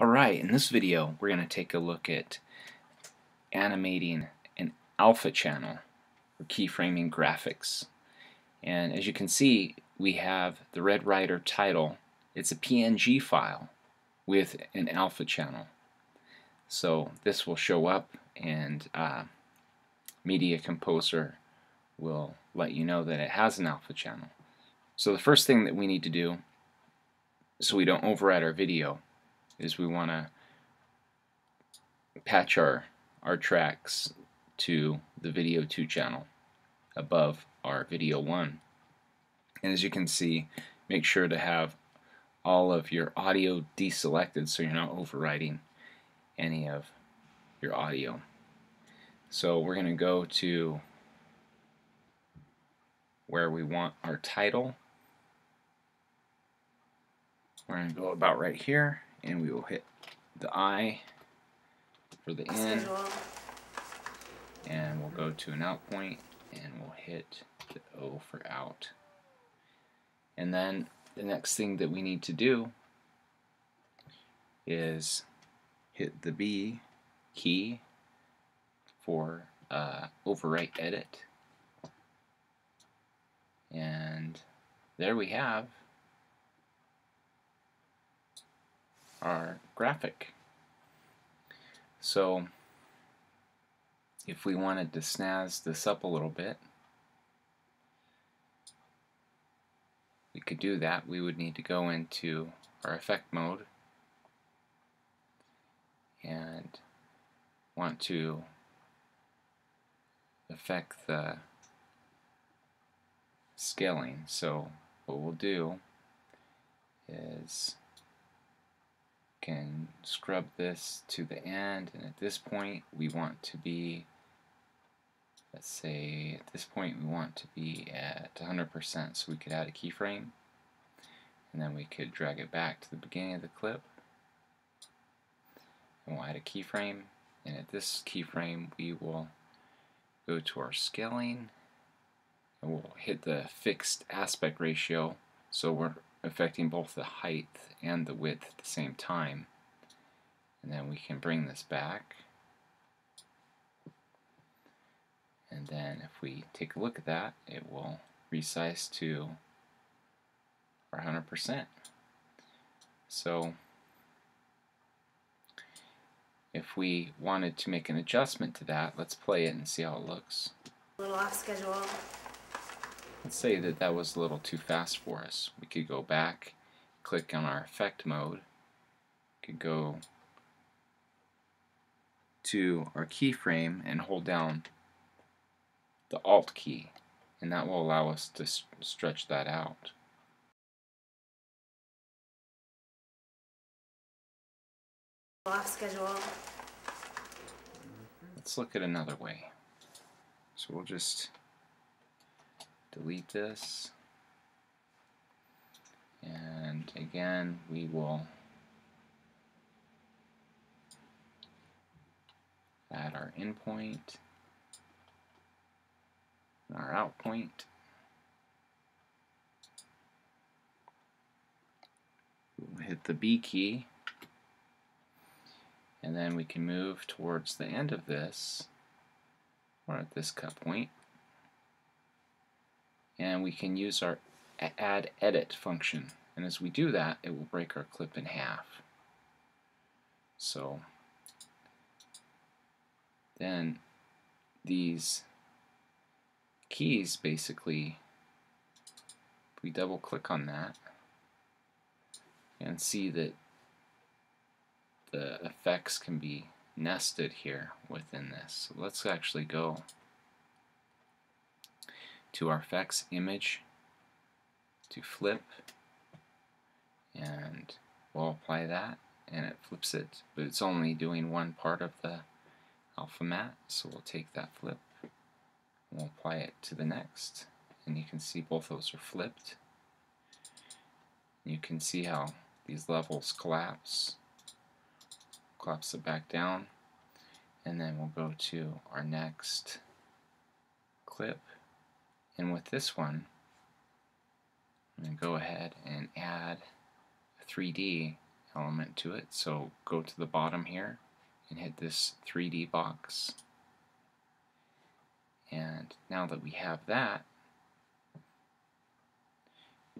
Alright, in this video we're going to take a look at animating an alpha channel for keyframing graphics. And as you can see, we have the Red Rider title. It's a PNG file with an alpha channel. So this will show up and Media Composer will let you know that it has an alpha channel. So the first thing that we need to do so we don't override our video is we want to patch our tracks to the video 2 channel above our video 1. And as you can see, make sure to have all of your audio deselected so you're not overriding any of your audio. So we're going to go to where we want our title. We're going to go about right here, and we will hit the I for the N, and we'll go to an out point, and we'll hit the O for out. And then the next thing that we need to do is hit the B key for overwrite edit, and there we have our graphic. So if we wanted to snazz this up a little bit, we could do that. We would need to go into our effect mode and want to affect the scaling. So what we'll do is can scrub this to the end, and at this point we want to be, let's say at this point we want to be at 100%, so we could add a keyframe and then we could drag it back to the beginning of the clip, and we'll add a keyframe, and at this keyframe we will go to our scaling and we'll hit the fixed aspect ratio, so we're affecting both the height and the width at the same time. And then we can bring this back. And then if we take a look at that, it will resize to 100%. So if we wanted to make an adjustment to that, let's play it and see how it looks. A little off schedule. Let's say that that was a little too fast for us. We could go back, click on our effect mode, could go to our keyframe and hold down the Alt key, and that will allow us to stretch that out. Off schedule. Let's look at another way. So we'll just delete this, and again we will add our in point and our out point. We'll hit the B key, and then we can move towards the end of this or at this cut point. And we can use our add edit function, and as we do that it will break our clip in half. So then these keys, basically if we double click on that and see that the effects can be nested here within this. So let's actually go to our effects, image, to flip, and we'll apply that, and it flips it, but it's only doing one part of the alpha mat, so we'll take that flip and we'll apply it to the next, and you can see both those are flipped. You can see how these levels collapse, collapse it back down, and then we'll go to our next clip. And with this one, I'm going to go ahead and add a 3D element to it. So go to the bottom here and hit this 3D box. And now that we have that,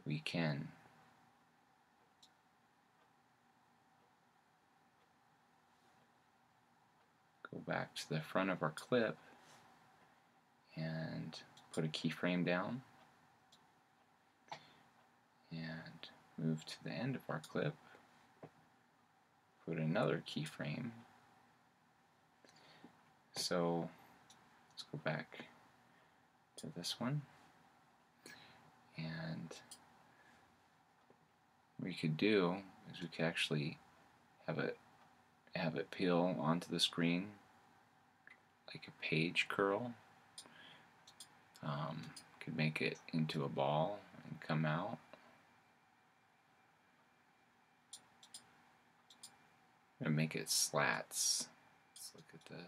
we can go back to the front of our clip and put a keyframe down and move to the end of our clip, put another keyframe. So let's go back to this one, and what we could do is we could actually have it peel onto the screen like a page curl. Could make it into a ball and come out. I'm going to make it slats. Let's look at the...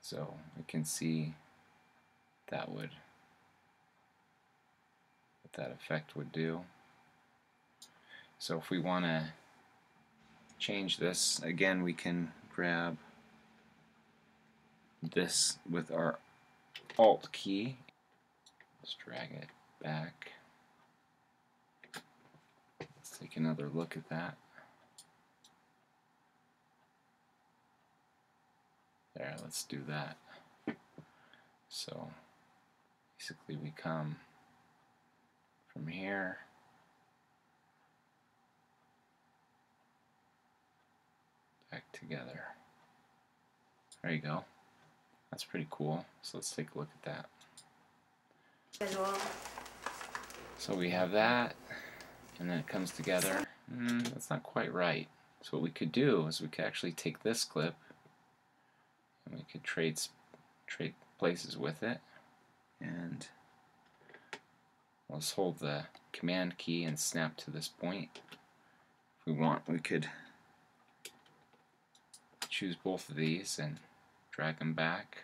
So we can see that would, what that effect would do. So if we want to change this again, we can grab this with our Alt key. Let's drag it back. Let's take another look at that. There, let's do that. So basically we come from here back together. There you go. That's pretty cool. So let's take a look at that. So we have that, and then it comes together. That's not quite right. So what we could do is we could actually take this clip, and we could trade places with it. And let's hold the Command key and snap to this point. If we want, we could choose both of these and drag them back.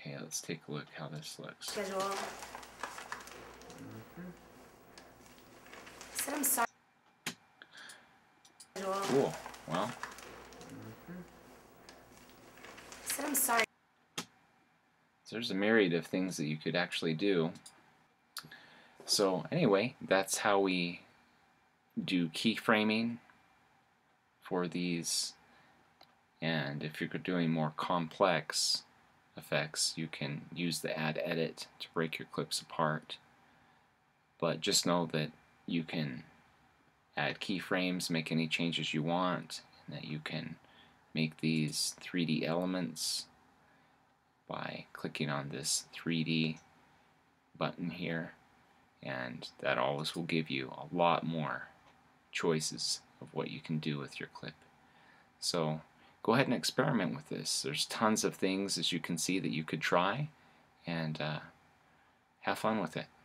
Okay, let's take a look how this looks. Cool. Well. So there's a myriad of things that you could actually do. So anyway, that's how we do keyframing for these. And if you're doing more complex effects, you can use the add edit to break your clips apart, but just know that you can add keyframes, make any changes you want, and that you can make these 3D elements by clicking on this 3D button here, and that always will give you a lot more choices of what you can do with your clip. So go ahead and experiment with this. There's tons of things, as you can see, that you could try, and have fun with it.